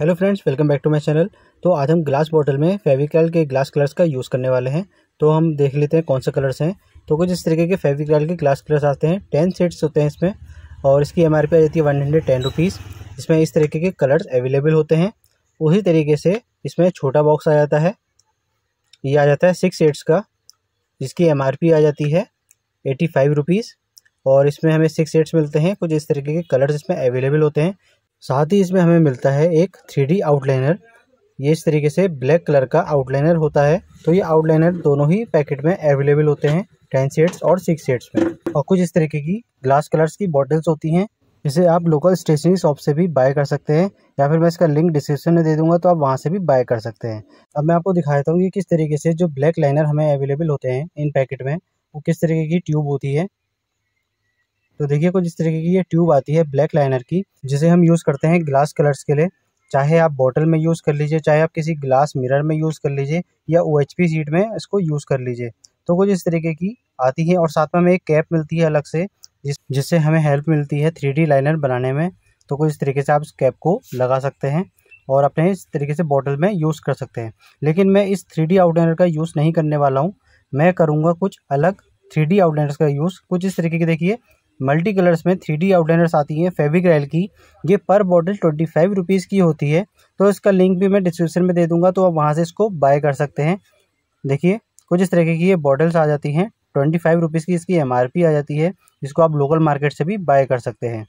Hello friends, welcome back to my channel. तो आज हम ग्लास बॉटल में फेविक्रल के ग्लास कलर्स का यूज़ करने वाले हैं। तो हम देख लेते हैं कौन से कलर्स हैं। तो कुछ इस तरीके के फेविक्रल के ग्लास कलर्स आते हैं। 10 सेट्स होते हैं इसमें और इसकी एमआरपी आ जाती है 110 रुपीज़। इसमें इस तरीके के कलर्स अवेलेबल होते हैं। उसी तरीके से इसमें छोटा बॉक्स आ जाता है, ये आ जाता है 6 सेट्स का, जिसकी एमआरपी आ जाती है 85 रुपीज़। और इसमें हमें 6 सेट्स मिलते हैं। कुछ इस तरीके के कलर्स इसमें अवेलेबल होते हैं। साथ ही इसमें हमें मिलता है एक 3D आउटलाइनर। ये इस तरीके से ब्लैक कलर का आउटलाइनर होता है। तो ये आउटलाइनर दोनों ही पैकेट में अवेलेबल होते हैं, 10 सेट्स और 6 सेट्स में। और कुछ इस तरीके की ग्लास कलर्स की बॉटल्स होती हैं, जिसे आप लोकल स्टेशनरी शॉप से भी बाय कर सकते हैं, या फिर मैं इसका लिंक डिस्क्रिप्शन में दे दूंगा, तो आप वहाँ से भी बाय कर सकते हैं। अब मैं आपको दिखाता हूँ कि किस तरीके से जो ब्लैक लाइनर हमें अवेलेबल होते हैं इन पैकेट में, वो किस तरीके की ट्यूब होती है। तो देखिए, कुछ इस तरीके की ये ट्यूब आती है ब्लैक लाइनर की, जिसे हम यूज़ करते हैं ग्लास कलर्स के लिए। चाहे आप बॉटल में यूज़ कर लीजिए, चाहे आप किसी ग्लास मिरर में यूज़ कर लीजिए, या ओएचपी शीट में इसको यूज़ कर लीजिए। तो कुछ इस तरीके की आती है और साथ में हमें एक कैप मिलती है अलग से, जिससे हमें हेल्प मिलती है 3D लाइनर बनाने में। तो कुछ इस तरीके से आप इस कैप को लगा सकते हैं और अपने इस तरीके से बॉटल में यूज़ कर सकते हैं। लेकिन मैं इस 3D आउटलाइनर का यूज़ नहीं करने वाला हूँ। मैं करूँगा कुछ अलग 3D आउटलाइनर्स का यूज़। कुछ इस तरीके की देखिए मल्टी कलर्स में 3D आउटलाइनर्स आती हैं फेविक्रैल की। ये पर बॉटल 25 रुपीज़ की होती है। तो इसका लिंक भी मैं डिस्क्रिप्शन में दे दूंगा, तो आप वहां से इसको बाय कर सकते हैं। देखिए, कुछ इस तरीके की ये बॉटल्स आ जाती हैं 25 रुपीज़ की। इसकी एमआरपी आ जाती है, जिसको आप लोकल मार्केट से भी बाय कर सकते हैं।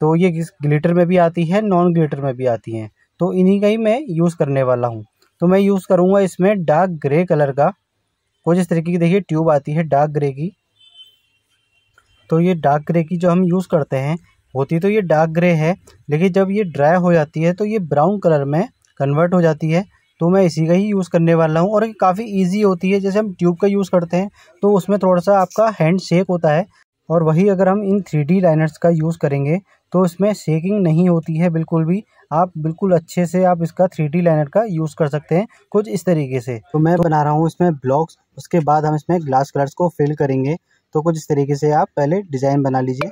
तो ये ग्लिटर में भी आती है, नॉन ग्लिटर में भी आती हैं। तो इन्हीं का ही मैं यूज़ करने वाला हूँ। तो मैं यूज़ करूँगा इसमें डार्क ग्रे कलर का। कुछ इस तरीके की देखिए ट्यूब आती है डार्क ग्रे की। तो ये डार्क ग्रे की जो हम यूज़ करते हैं होती तो ये डार्क ग्रे है, लेकिन जब ये ड्राई हो जाती है तो ये ब्राउन कलर में कन्वर्ट हो जाती है। तो मैं इसी का ही यूज़ करने वाला हूँ और ये काफ़ी इजी होती है। जैसे हम ट्यूब का यूज़ करते हैं तो उसमें थोड़ा सा आपका हैंड शेक होता है, और वही अगर हम इन 3D लाइनर्स का यूज़ करेंगे तो इसमें शेकिंग नहीं होती है बिल्कुल भी। आप बिल्कुल अच्छे से आप इसका 3D लाइनर का यूज़ कर सकते हैं कुछ इस तरीके से। तो मैं बना रहा हूँ इसमें ब्लॉक्स, उसके बाद हम इसमें ग्लास कलर्स को फिल करेंगे। तो कुछ इस तरीके से आप पहले डिज़ाइन बना लीजिए।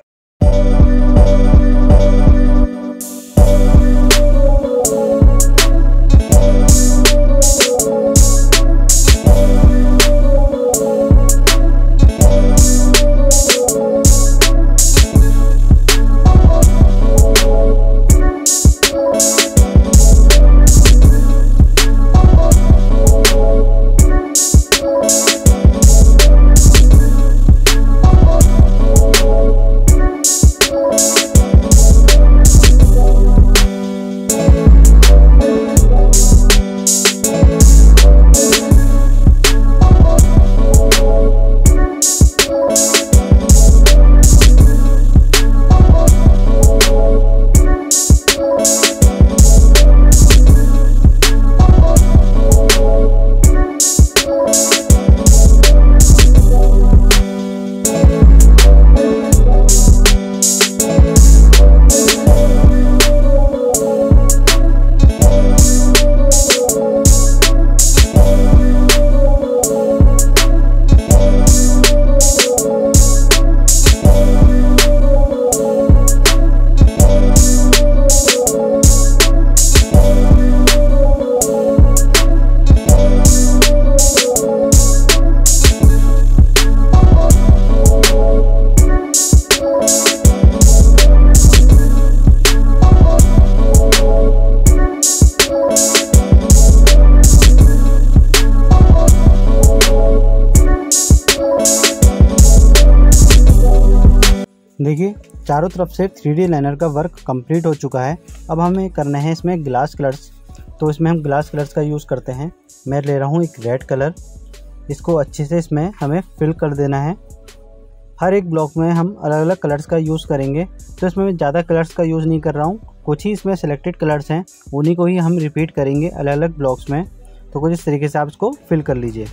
देखिए, चारों तरफ से 3D लाइनर का वर्क कंप्लीट हो चुका है। अब हमें करना है इसमें ग्लास कलर्स। तो इसमें हम ग्लास कलर्स का यूज़ करते हैं। मैं ले रहा हूँ एक रेड कलर, इसको अच्छे से इसमें हमें फिल कर देना है। हर एक ब्लॉक में हम अलग अलग कलर्स का यूज़ करेंगे। तो इसमें मैं ज़्यादा कलर्स का यूज़ नहीं कर रहा हूँ। कुछ ही इसमें सेलेक्टेड कलर्स हैं, उन्हीं को ही हम रिपीट करेंगे अलग अलग ब्लॉक्स में। तो कुछ इस तरीके से आप इसको फिल कर लीजिए।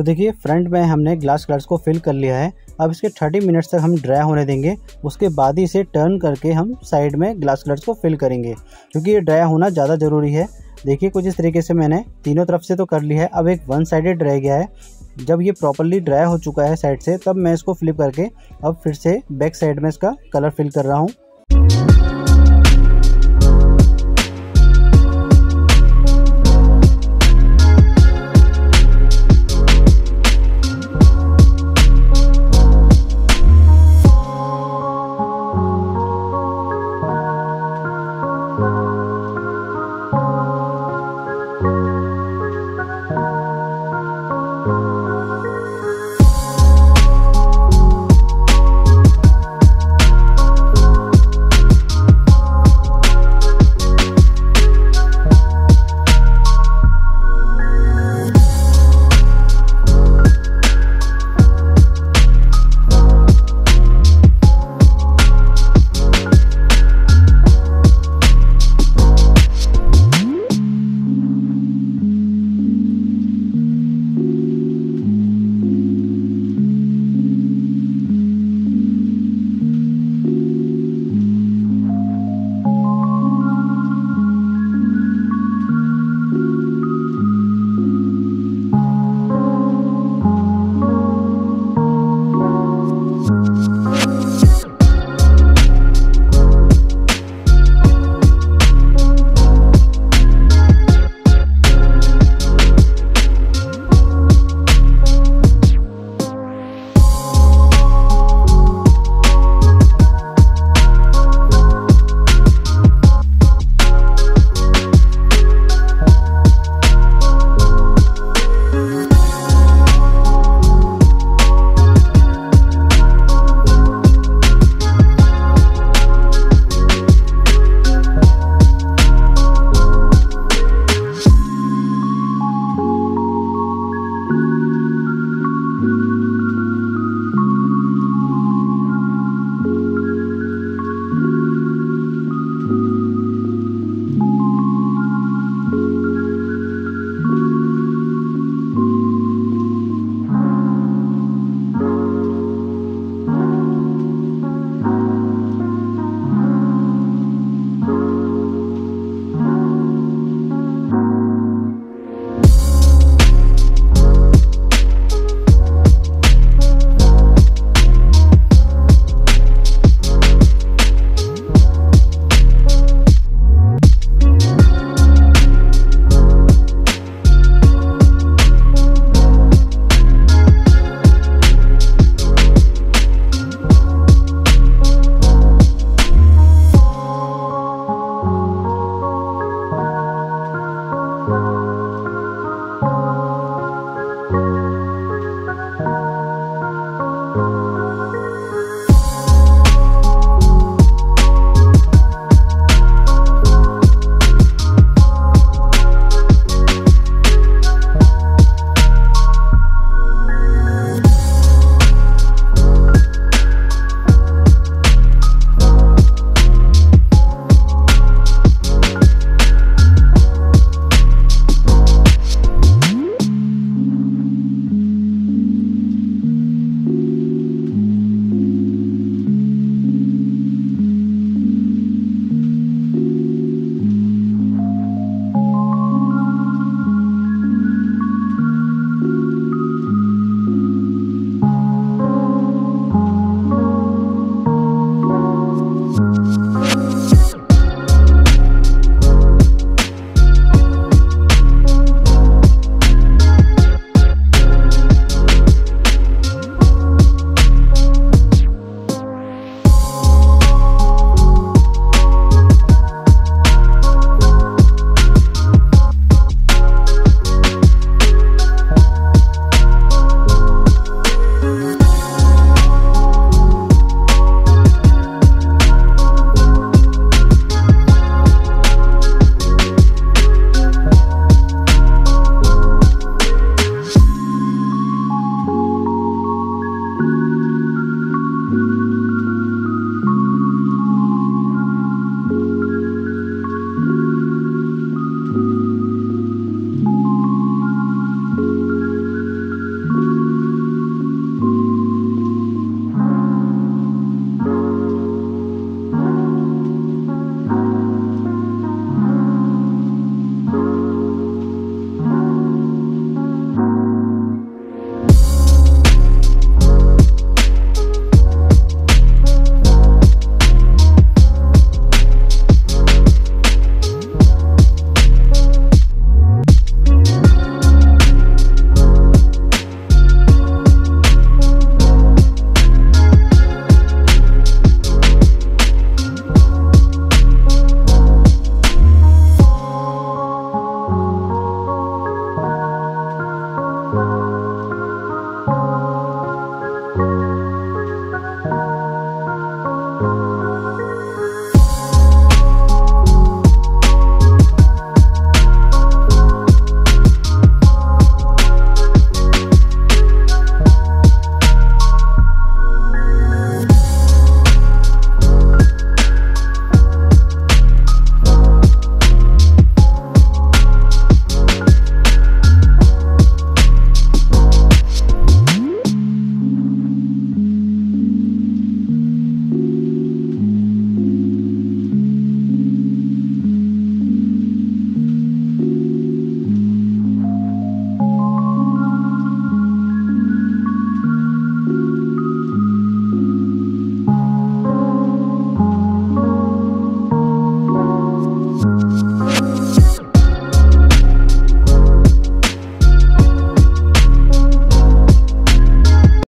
तो देखिए फ्रंट में हमने ग्लास कलर्स को फिल कर लिया है। अब इसके 30 मिनट्स तक हम ड्राई होने देंगे, उसके बाद ही इसे टर्न करके हम साइड में ग्लास कलर्स को फिल करेंगे, क्योंकि ये ड्राई होना ज़्यादा ज़रूरी है। देखिए कुछ इस तरीके से मैंने तीनों तरफ से तो कर लिया है, अब एक वन साइडेड रह गया है। जब ये प्रॉपर्ली ड्राई हो चुका है साइड से, तब मैं इसको फ्लिप करके अब फिर से बैक साइड में इसका कलर फिल कर रहा हूँ।